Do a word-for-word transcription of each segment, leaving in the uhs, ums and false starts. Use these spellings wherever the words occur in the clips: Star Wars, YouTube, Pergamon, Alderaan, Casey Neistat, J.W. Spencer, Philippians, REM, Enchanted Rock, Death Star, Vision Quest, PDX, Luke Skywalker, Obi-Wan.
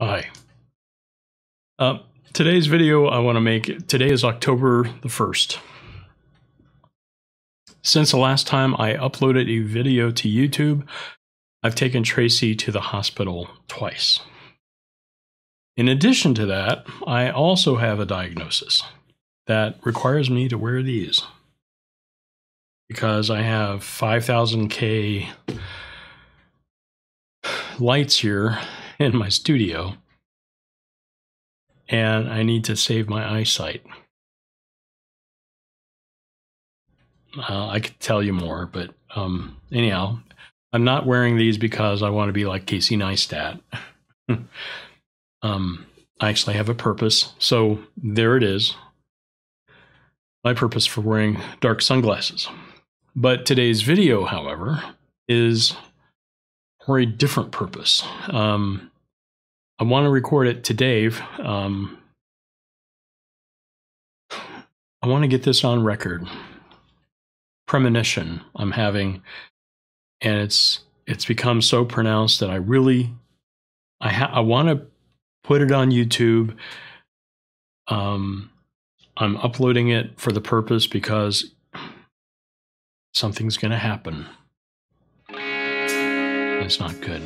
Hi. Uh, today's video I want to make, today is October the first. Since the last time I uploaded a video to YouTube, I've taken Tracy to the hospital twice. In addition to that, I also have a diagnosis that requires me to wear these because I have five thousand K lights here in my studio, and I need to save my eyesight. Uh, I could tell you more, but um, anyhow, I'm not wearing these because I want to be like Casey Neistat. um, I actually have a purpose, so there it is. My purpose for wearing dark sunglasses. But today's video, however, is for a different purpose. Um, I want to record it to Dave. Um, I want to get this on record. Premonition I'm having, and it's it's become so pronounced that I really I ha I want to put it on YouTube. Um, I'm uploading it for the purpose because something's going to happen. It's not good.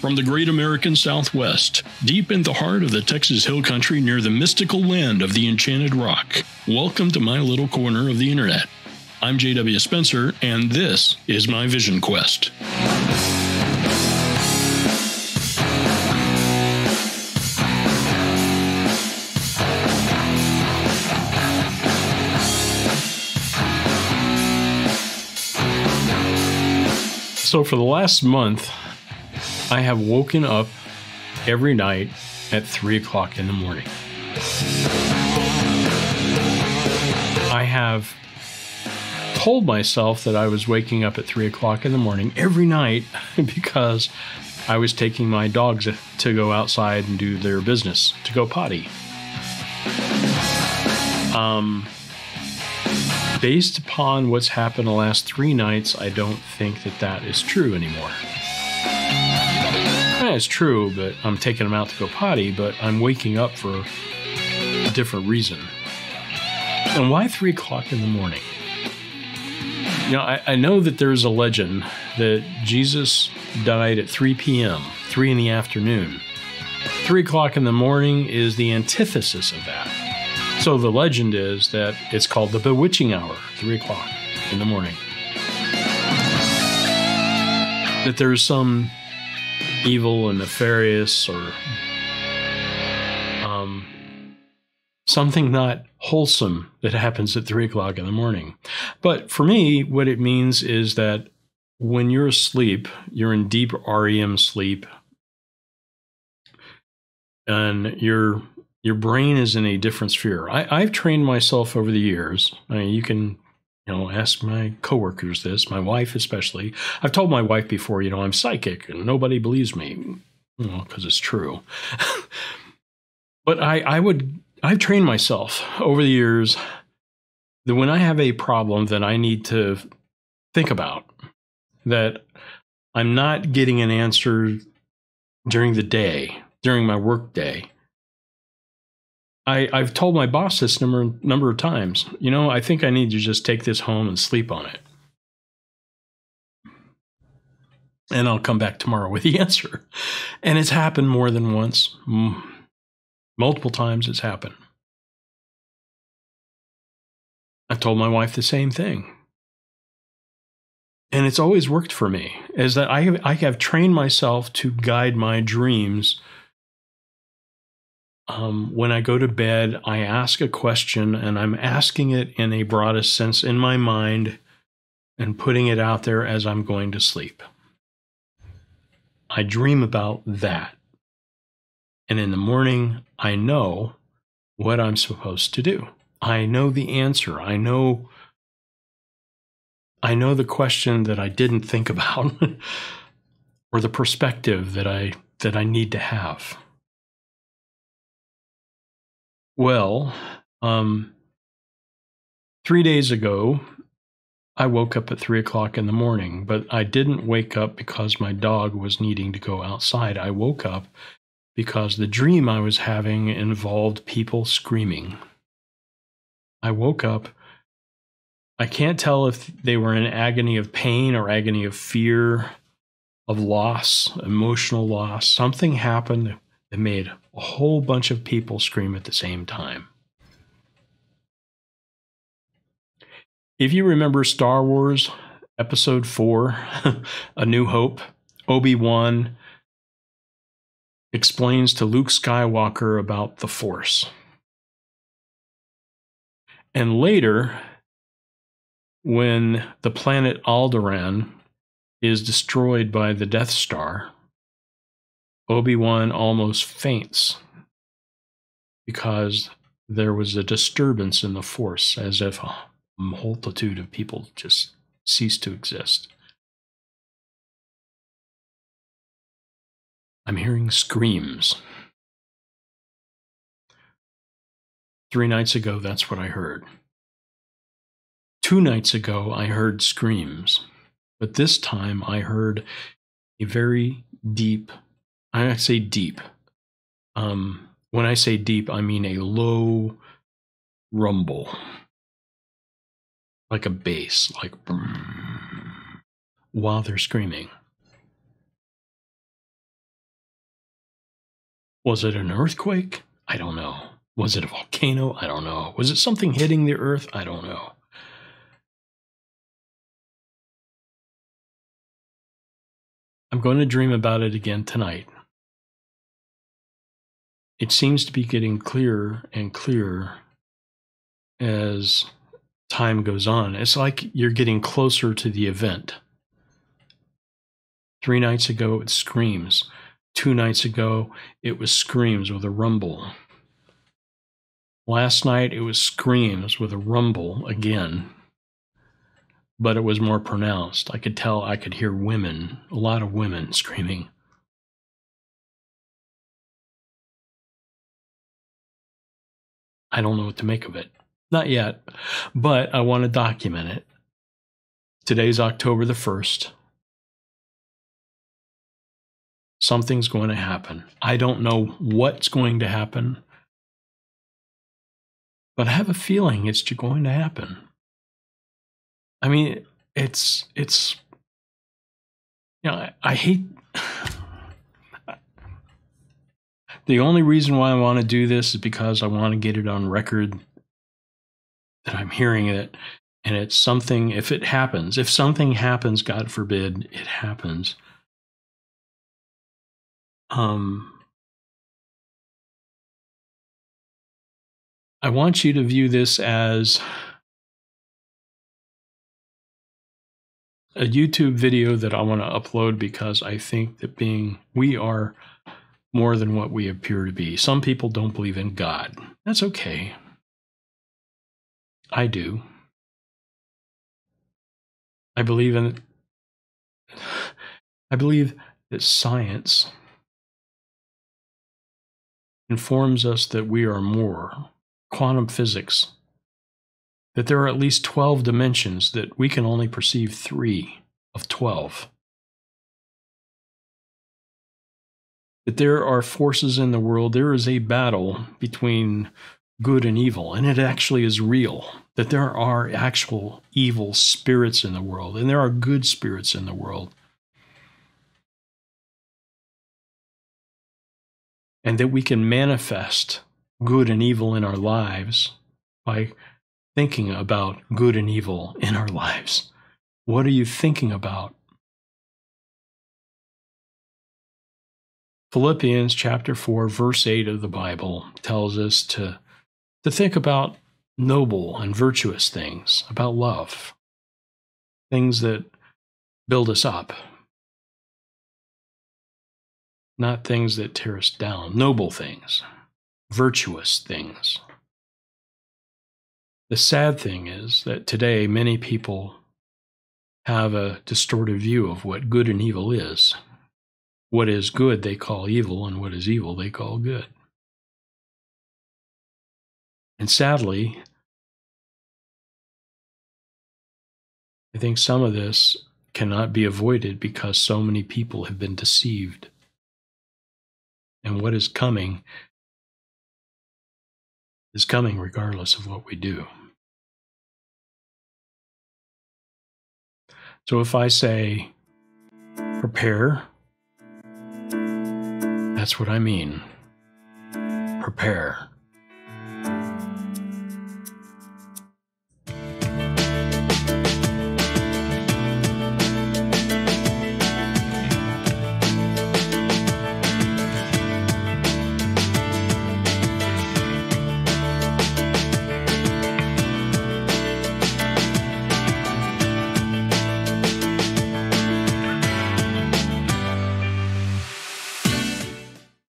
From the great American Southwest, deep in the heart of the Texas Hill Country near the mystical land of the Enchanted Rock, welcome to my little corner of the internet. I'm J W Spencer, and this is my Vision Quest. So for the last month, I have woken up every night at three o'clock in the morning. I have told myself that I was waking up at three o'clock in the morning every night because I was taking my dogs to go outside and do their business, to go potty. Um, based upon what's happened the last three nights, I don't think that that is true anymore. It's true, but I'm taking them out to go potty, but I'm waking up for a different reason. And why three o'clock in the morning? You know, I, I know that there's a legend that Jesus died at three P M, three in the afternoon. Three o'clock in the morning is the antithesis of that. So the legend is that it's called the bewitching hour, three o'clock in the morning. That there's some evil and nefarious or um, something not wholesome that happens at three o'clock in the morning. But for me, what it means is that when you're asleep, you're in deep R E M sleep, and your your brain is in a different sphere. I, I've trained myself over the years. I mean, you can You know, ask my coworkers this, my wife especially. I've told my wife before, you know, I'm psychic and nobody believes me, you know, because it's true. But I, I would, I've trained myself over the years that when I have a problem that I need to think about, that I'm not getting an answer during the day, during my work day. I, I've told my boss this number number of times. You know, I think I need to just take this home and sleep on it. And I'll come back tomorrow with the answer. And it's happened more than once. Multiple times it's happened. I've told my wife the same thing. And it's always worked for me, is that I have, I have trained myself to guide my dreams. Um, when I go to bed, I ask a question, and I'm asking it in a broadest sense in my mind and putting it out there as I'm going to sleep. I dream about that And in the morning, I know what I'm supposed to do. I know the answer. I know, I know the question that I didn't think about or the perspective that I, that I need to have. Well, um, three days ago, I woke up at three o'clock in the morning, but I didn't wake up because my dog was needing to go outside. I woke up because the dream I was having involved people screaming. I woke up. I can't tell if they were in agony of pain or agony of fear, of loss, emotional loss. Something happened that made a whole bunch of people scream at the same time. If you remember Star Wars Episode four, A New Hope, Obi-Wan explains to Luke Skywalker about the Force. And later, when the planet Alderaan is destroyed by the Death Star, Obi-Wan almost faints because there was a disturbance in the Force, as if a multitude of people just ceased to exist. I'm hearing screams. Three nights ago, that's what I heard. Two nights ago, I heard screams. But this time, I heard a very deep, I say deep. Um, when I say deep, I mean a low rumble. Like a bass, like while they're screaming. Was it an earthquake? I don't know. Was it a volcano? I don't know. Was it something hitting the earth? I don't know. I'm going to dream about it again tonight. It seems to be getting clearer and clearer as time goes on. It's like you're getting closer to the event. Three nights ago, it screams. Two nights ago, it was screams with a rumble. Last night, it was screams with a rumble again, but it was more pronounced. I could tell, I could hear women, a lot of women screaming. I don't know what to make of it. Not yet, but I want to document it. Today's October the first. Something's going to happen. I don't know what's going to happen, but I have a feeling it's going to happen. I mean, it's, it's, you know, I, I hate, the only reason why I want to do this is because I want to get it on record that I'm hearing it, and it's something, if it happens, if something happens, God forbid, it happens. Um, I want you to view this as a YouTube video that I want to upload, because I think that being, we are more than what we appear to be. Some people don't believe in God. That's okay. I do. I believe in, I believe that science informs us that we are more. Quantum physics, that there are at least twelve dimensions, that we can only perceive three of twelve. That there are forces in the world, there is a battle between good and evil, and it actually is real. That there are actual evil spirits in the world, and there are good spirits in the world. And that we can manifest good and evil in our lives by thinking about good and evil in our lives. What are you thinking about? Philippians chapter four, verse eight of the Bible tells us to, to think about noble and virtuous things, about love, things that build us up. not things that tear us down, noble things, virtuous things. The sad thing is that today many people have a distorted view of what good and evil is. What is good they call evil, and what is evil they call good. And sadly, I think some of this cannot be avoided because so many people have been deceived. And what is coming is coming regardless of what we do. So if I say, prepare, that's what I mean. Prepare.